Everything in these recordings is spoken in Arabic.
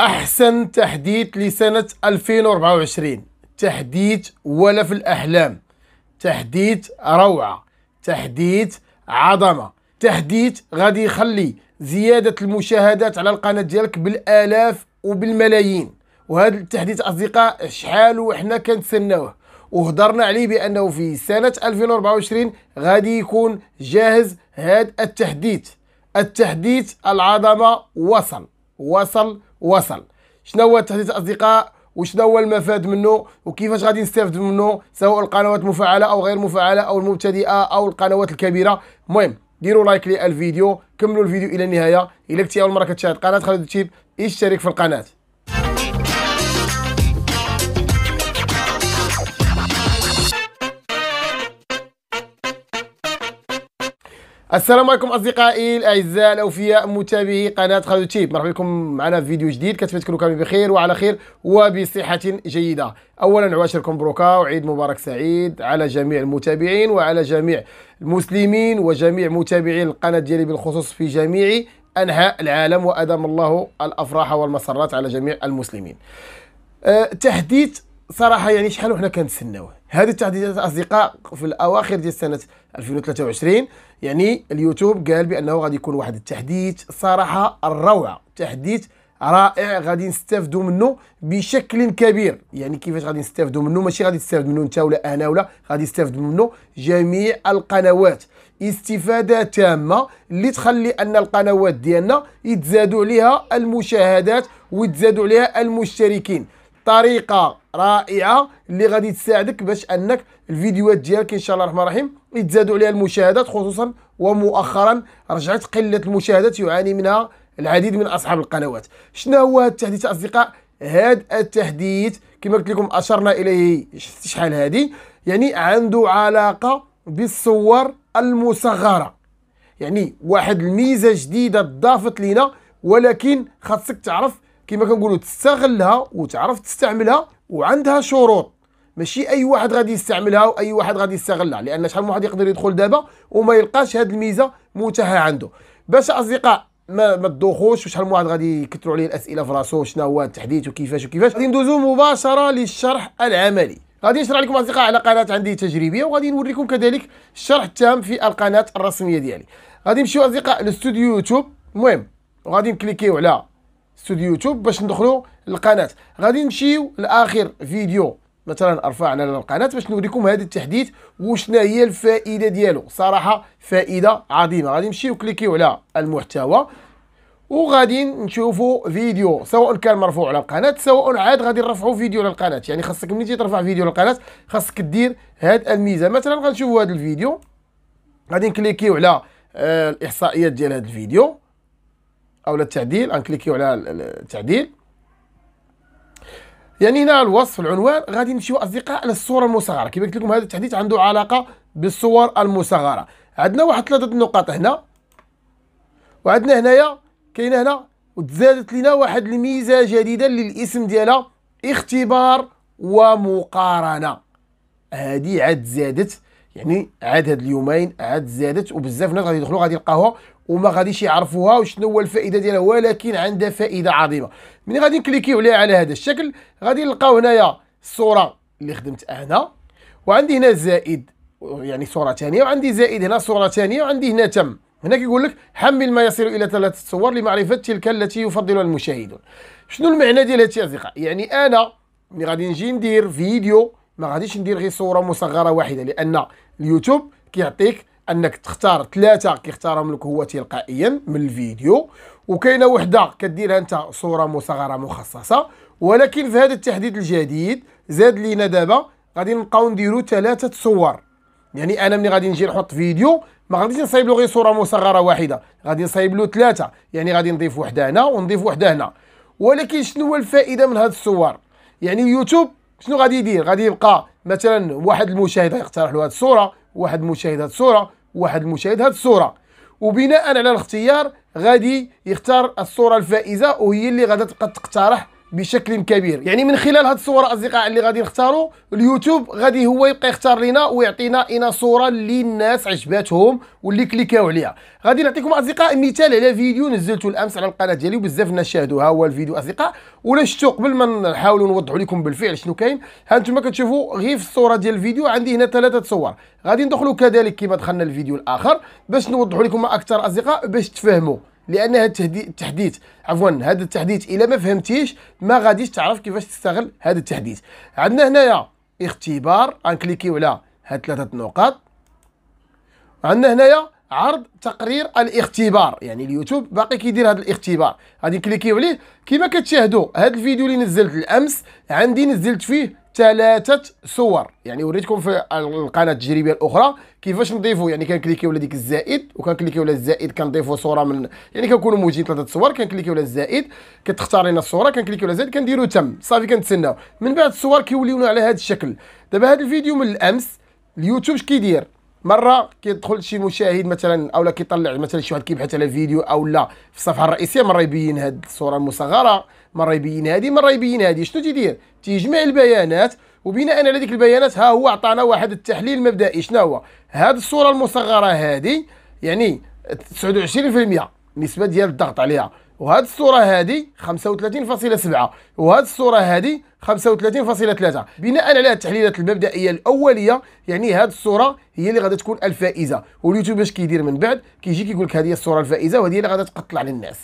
أحسن تحديث لسنة 2024، تحديث ولا في الأحلام، تحديث روعة، تحديث عظمة، تحديث غادي يخلي زيادة المشاهدات على القناة ديالك بالآلاف وبالملايين. وهذا التحديث أصدقاء شحال وحنا كنتسناوه وهضرنا عليه بأنه في سنة 2024 غادي يكون جاهز هذا التحديث. التحديث العظمة وصل وصل وصل. شنو هو التحديث أصدقاء وشنو هو المفاد منه وكيفاش غادي نستافد منه سواء القنوات المفعلة أو غير مفعلة أو المبتدئة أو القنوات الكبيرة؟ المهم ديروا لايك للفيديو، كملوا الفيديو إلى النهاية. إلا كنتي أول مرة كتشاهد قناة خالد تيب اشترك في القناة. السلام عليكم اصدقائي الاعزاء الاوفياء متابعي قناه خالد تيب، مرحبا بكم معنا في فيديو جديد. كنتمنى تكونوا كاملين بخير وعلى خير وبصحه جيده. اولا نباشركم بروكا وعيد مبارك سعيد على جميع المتابعين وعلى جميع المسلمين وجميع متابعي القناه ديالي بالخصوص في جميع انحاء العالم، وادام الله الافراح والمسرات على جميع المسلمين. تحديث صراحه يعني شحال وحنا كنتسناوه هذه التحديثات اصدقاء في الاواخر ديال سنه 2023. يعني اليوتيوب قال بانه غادي يكون واحد التحديث صراحه الروعه، تحديث رائع غادي نستافدوا منه بشكل كبير. يعني كيفاش غادي نستافدوا منه؟ ماشي غادي تستافد منه انت ولا انا ولا، غادي يستافد منه جميع القنوات استفاده تامه اللي تخلي ان القنوات ديالنا يتزادوا عليها المشاهدات ويتزادوا عليها المشتركين. طريقه رائعه اللي غادي تساعدك باش انك الفيديوهات ديالك ان شاء الله الرحمن الرحيم يتزادوا عليها المشاهدات، خصوصا ومؤخرا رجعت قله المشاهدات يعاني منها العديد من اصحاب القنوات. شنو هو التحديث اصدقاء؟ هذا التحديث كما قلت لكم اشرنا اليه شحال هذه، يعني عنده علاقه بالصور المصغره. يعني واحد الميزه جديده ضافت لينا، ولكن خاصك تعرف كما كنقولوا تستغلها وتعرف تستعملها، وعندها شروط. ماشي اي واحد غادي يستعملها واي واحد غادي يستغلها، لان شحال من واحد يقدر يدخل دابا وما يلقاش هذه الميزه متاحه عنده. باش اصدقاء ما تدوخوش وشحال من واحد غادي يكثروا عليه الاسئله في راسو شنو هو التحديث وكيفاش وكيفاش، غادي ندوزو مباشره للشرح العملي. غادي نشرح لكم اصدقاء على قناه عندي تجريبيه، وغادي نوريكم كذلك الشرح التام في القناه الرسميه ديالي. غادي نمشيو اصدقاء لستوديو يوتيوب، المهم وغادي نكليكيو على ستوديو يوتيوب باش ندخلوا للقناه. غادي نمشيو لاخر فيديو مثلا رفعنا للقناه باش نوريكم هذا التحديث وشنا هي الفائده ديالو. صراحه فائده عظيمه. غادي نمشيو كليكيو على المحتوى وغادي نشوفوا فيديو سواء كان مرفوع على القناه سواء عاد غادي نرفعوا فيديو للقناه. يعني خاصك ملي تجي ترفع فيديو للقناه خاصك دير هذه الميزه. مثلا غنشوفوا هذا الفيديو، غادي نكليكيو على الاحصائيات ديال هذا الفيديو او التعديل، غنكليكيو على التعديل. يعني هنا الوصف العنوان. غادي نمشيو اصدقاء على الصوره المصغره. كما قلت لكم هذا التحديث عنده علاقه بالصور المصغره. عندنا واحد 3 النقاط هنا، وعندنا هنايا كاينه هنا، وتزادت لنا واحد الميزه جديده اللي الاسم ديالها اختبار ومقارنه. هذه عاد زادت، يعني عاد هاد اليومين عاد زادت، وبزاف ناس غادي يدخلوا غادي يلقاوها وما غاديش يعرفوها وشنو هو الفائده ديالها، ولكن عندها فائده عظيمه. ملي غادي نكليكيو عليها على هذا الشكل غادي نلقاو هنايا الصوره اللي خدمت انا، وعندي هنا زائد يعني صوره ثانيه، وعندي زائد هنا صوره ثانيه، وعندي هنا تم. هنا كيقول لك حمل ما يصل الى 3 صور لمعرفه تلك التي يفضلها المشاهدون. شنو المعنى ديال هادشي اصدقاء؟ يعني انا ملي غادي نجي ندير فيديو ما غاديش ندير غير صوره مصغره واحده، لان اليوتيوب كيعطيك انك تختار 3 كيختارهم لك هو تلقائيا من الفيديو، وكاينه وحده كديرها انت صوره مصغره مخصصه. ولكن في هذا التحديث الجديد زاد لينا دابا غادي نبقاو نديرو 3 صور. يعني انا ملي غادي نجي نحط فيديو ما غاديش نصايب له غير صوره مصغره واحده، غادي نصايب له 3. يعني غادي نضيف وحده هنا ونضيف وحده هنا. ولكن شنو هو الفائده من هذه الصور؟ يعني اليوتيوب شنو غادي يدير؟ غادي يبقى مثلا واحد المشاهد يقترح له هذه الصوره، واحد المشاهد هذه الصوره، واحد المشاهد هذه الصوره، وبناء على الاختيار غادي يختار الصوره الفائزه وهي اللي غادي تبقى تقترح بشكل كبير. يعني من خلال هاد الصوره اصدقاء اللي غادي نختاروا اليوتيوب غادي هو يبقى يختار لينا ويعطينا صوره اللي الناس عجباتهم واللي كليكاو عليها. غادي نعطيكم اصدقاء مثال على فيديو نزلته الامس على القناه ديالي وبزاف الناس شاهدوا. ها هو الفيديو اصدقاء، ولا شفتوا قبل ما نحاولوا نوضحوا لكم بالفعل شنو كاين. ها نتوما كتشوفوا غير في الصوره ديال الفيديو عندي هنا 3 صور، غادي ندخلوا كذلك كما دخلنا الفيديو الاخر باش نوضحوا لكم اكثر اصدقاء باش تفهموا، لان هذا التحديث هذا التحديث الا ما فهمتيش ما غاديش تعرف كيفاش تستغل هذا التحديث. عندنا هنايا اختبار، غنكليكيو على هاد 3 نقاط. عندنا هنايا عرض تقرير الاختبار، يعني اليوتيوب باقي كيدير هذا الاختبار، غادي نكليكيو عليه. كما كتشاهدوا هذا الفيديو اللي نزلت الامس عندي نزلت فيه 3 صور، يعني وريتكم في القناه التجريبيه الاخرى كيفاش نضيفوا، يعني كنكليكيو على ديك الزائد وكنكليكيو على الزائد كنضيفوا صوره من، يعني كنكونوا موجدين 3 صور، كنكليكيو على الزائد كتختار لنا الصوره، كنكليكيو على الزائد كنديروا تم صافي كنتسناو. من بعد الصور كيوليونا على هذا الشكل. دابا هذا الفيديو من الامس اليوتيوب اش كيدير، مره كيدخل شي مشاهد مثلا اولا كيطلع مثلا شي واحد كيبحث على فيديو اولا في الصفحه الرئيسيه، مره يبين هاد الصوره المصغره، مره يبين هادي، مره يبين هادي. شنو تيدير؟ تيجمع البيانات وبناء على ديك البيانات ها هو عطانا واحد التحليل المبدئي. شنو هو؟ هاد الصوره المصغره هادي يعني 29% نسبه ديال الضغط عليها، وهاد الصوره هادي 35.7، وهاد الصوره هادي 35.3. بناء على التحليلات المبدئيه الاوليه يعني هاد الصوره هي اللي غادي تكون الفائزه. واليوتيوب اش كيدير من بعد؟ كيجي كيقول لك هذه هي الصوره الفائزه وهذه اللي غادي تقتل على الناس.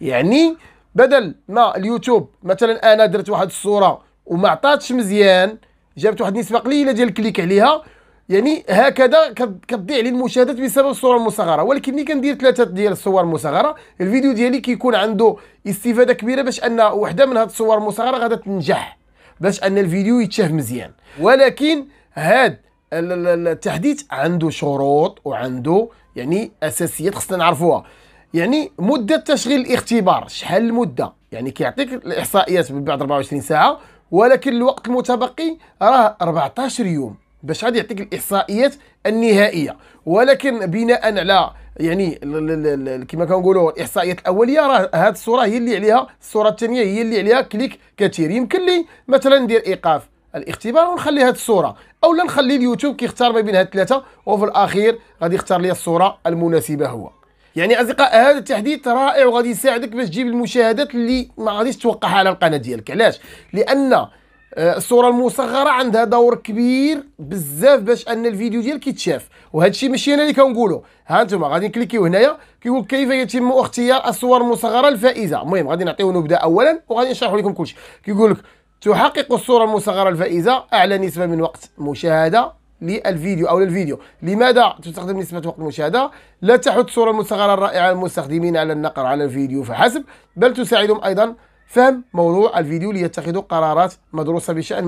يعني بدل ما اليوتيوب مثلا انا درت واحد الصوره وما عطاتش مزيان، جابت واحد النسبه قليله ديال الكليك عليها، يعني هكذا كتضيع لي المشاهدات بسبب الصوره المصغره. ولكن ملي كندير 3 ديال الصور المصغره الفيديو ديالي كيكون عنده استفاده كبيره، باش ان وحده من هاد الصور المصغره غادا تنجح باش ان الفيديو يتشاف مزيان. ولكن هاد التحديث عنده شروط وعنده يعني اساسيات خصنا نعرفوها. يعني مده تشغيل الاختبار شحال المده، يعني كيعطيك الاحصائيات من بعد 24 ساعه، ولكن الوقت المتبقي راه 14 يوم باش غادي يعطيك الاحصائيات النهائيه. ولكن بناء على يعني كما كنقولوا الاحصائيات الاوليه راه هاد الصوره هي اللي عليها، الصوره الثانيه هي اللي عليها كليك كثير. يمكن لي مثلا ندير ايقاف الاختبار ونخلي هاد الصوره، اولا نخلي اليوتيوب كيختار ما بين هاد 3 وفي الاخير غادي يختار لي الصوره المناسبه هو. يعني اصدقاء هذا التحديث رائع وغادي يساعدك باش تجيب المشاهدات اللي ما غاديش تتوقعها على القناه ديالك. علاش؟ لان الصوره المصغره عندها دور كبير بزاف باش ان الفيديو ديالك يتشاف، وهذا الشيء ماشي انا اللي كنقوله. ها انتم غادي نكليكيو هنايا كيقول كيف يتم اختيار الصور المصغره الفائزه. المهم غادي نعطيو نبدا اولا وغادي نشرحوا لكم كلشي. كيقول لك تحقق الصوره المصغره الفائزه اعلى نسبه من وقت مشاهده للفيديو او للفيديو. لماذا تستخدم نسبه وقت المشاهده؟ لا تحث الصوره المصغره الرائعه المستخدمين على النقر على الفيديو فحسب، بل تساعدهم ايضا فهم موضوع الفيديو ليتخذوا قرارات مدروسه بشان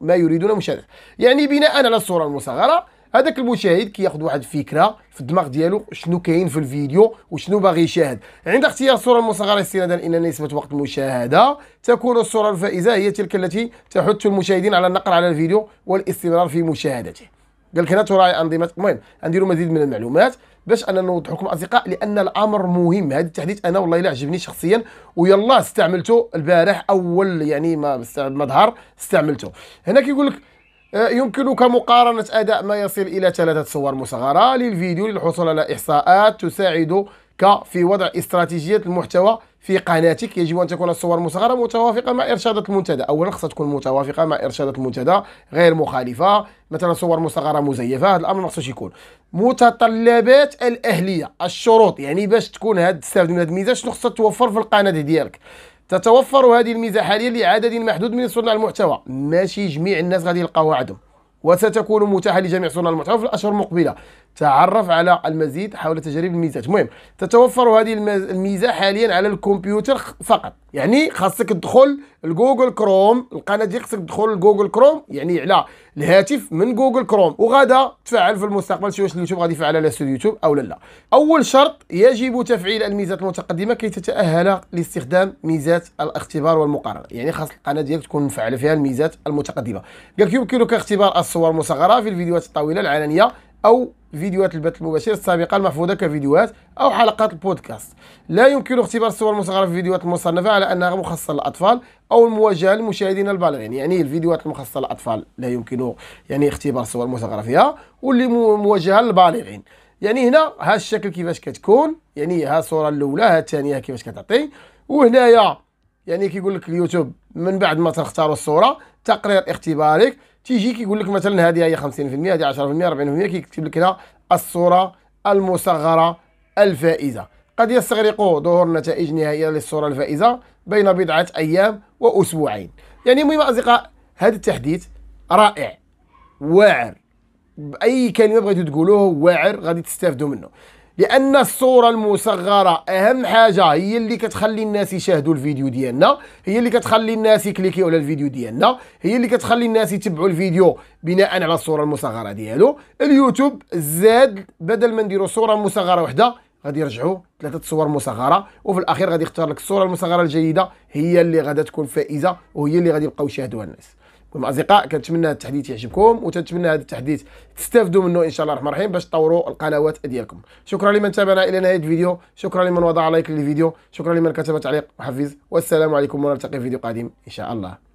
ما يريدون مشاهده. يعني بناء على الصوره المصغره هذاك المشاهد كياخذ واحد الفكره في الدماغ ديالو شنو كاين في الفيديو وشنو باغي يشاهد. عند اختيار الصوره المصغره استنادا الى نسبه وقت المشاهده تكون الصوره الفائزه هي تلك التي تحث المشاهدين على النقر على الفيديو والاستمرار في مشاهدته. قال لك هنا تراعي انظمه. المهم غنديروا مزيد من المعلومات باش انا نوضح لكم اصدقاء، لان الامر مهم. هذا التحديث انا والله الا عجبني شخصيا، ويلا استعملته البارح اول يعني ما ظهر استعملته. هنا كيقول لك يمكنك مقارنه اداء ما يصل الى 3 صور مصغره للفيديو للحصول على احصاءات تساعدك في وضع استراتيجيه المحتوى في قناتك. يجب ان تكون الصور المصغره متوافقه مع ارشادات المنتدى. اولا خصها تكون متوافقه مع ارشادات المنتدى، غير مخالفه مثلا صور مصغره مزيفه، هذا الامر ما خصوش يكون. متطلبات الاهليه، الشروط، يعني باش تكون هاد تستافد من هاد الميزه شنو خصها توفر في القناه ديالك. تتوفر هذه الميزه حاليا لعدد محدود من صناع المحتوى، ماشي جميع الناس غادي يلقاوها عندهم، وستكون متاحه لجميع صناع المحتوى في الاشهر المقبله. تعرف على المزيد حول تجارب الميزات. المهم تتوفر هذه الميزه حاليا على الكمبيوتر فقط، يعني خاصك تدخل لجوجل كروم، القناه ديالك خاصك تدخل لجوجل كروم يعني على الهاتف من جوجل كروم، وغادا تفعل في المستقبل. شوف اليوتيوب غادي يفعل على استوديو يوتيوب او لا. اول شرط يجب تفعيل الميزات المتقدمه كي تتاهل لاستخدام ميزات الاختبار والمقارنه، يعني خاص القناه ديالك تكون مفعله فيها الميزات المتقدمه. قال لك يمكنك اختبار الصور المصغره في الفيديوهات الطويله العلنيه أو فيديوهات البث المباشر السابقة المحفوظة كفيديوهات أو حلقات البودكاست. لا يمكن اختبار الصور المصغرة في الفيديوهات المصنفة على أنها مخصصة للأطفال أو الموجهة للمشاهدين البالغين. يعني الفيديوهات المخصصة للأطفال لا يمكن اختبار الصور المصغرة فيها، واللي موجهة للبالغين. يعني هنا ها الشكل كيفاش كتكون، يعني ها الصورة الأولى ها الثانية كيفاش كتعطي. وهنايا يعني كيقول لك اليوتيوب من بعد ما تختاروا الصورة تقرير اختبارك، تيجي كيقول لك مثلا هذه هي 50%، هذه 10%، 40%، كيكتب لك هنا الصورة المصغرة الفائزة. قد يستغرق ظهور النتائج النهائية للصورة الفائزة بين بضعة أيام وأسبوعين. يعني المهم أصدقاء، هذا التحديث رائع واعر، بأي كلمة بغيتو تقولوه واعر غادي تستافدوا منه، لأن الصورة المصغرة أهم حاجة هي اللي كتخلي الناس يشاهدوا الفيديو ديالنا، هي اللي كتخلي الناس يكليكيو على الفيديو ديالنا، هي اللي كتخلي الناس يتبعوا الفيديو بناء على الصورة المصغرة ديالو. اليوتيوب زاد بدل ما نديروا صورة مصغرة وحدة غادي يرجعوا 3 صور مصغرة، وفي الأخير غادي يختار لك الصورة المصغرة الجيدة هي اللي غادي تكون فائزة، وهي اللي غادي يبقاو يشاهدوها الناس. اصدقاء كنتمنى هذا التحديث يعجبكم، وتتمنى هذا التحديث تستافدوا منه ان شاء الله الرحمن الرحيم باش تطوروا القنوات ديالكم. شكرا لمن تابعنا الى نهايه الفيديو، شكرا لمن وضع لايك للفيديو، شكرا لمن كتب تعليق وحفيز، والسلام عليكم ونلتقي في فيديو قادم ان شاء الله.